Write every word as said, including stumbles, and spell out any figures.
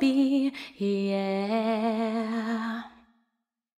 be, yeah.